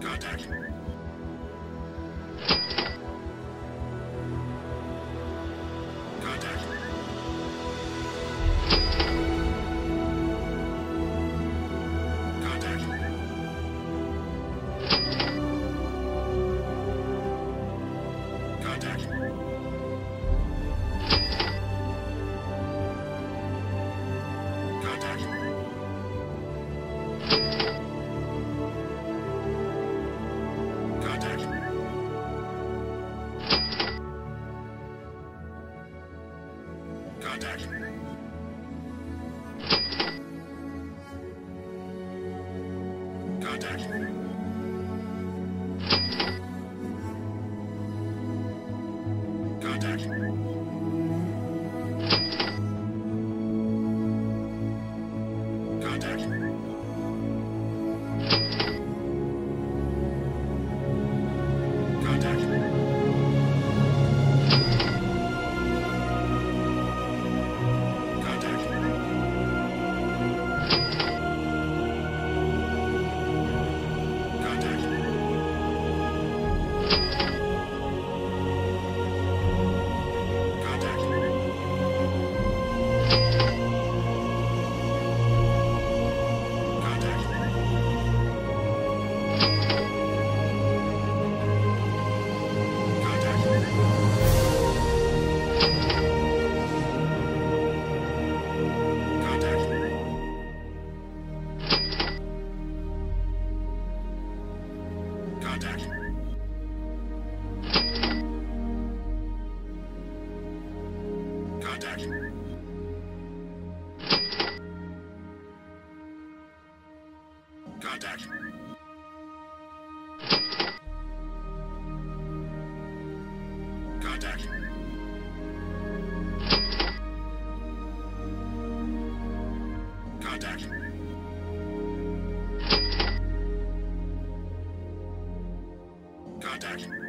Contact! Contact! Contact! Contact! Contact. Contact. Contact. Contact. Contact. Contact. Contact. Contact. Contact. Contact. Contact.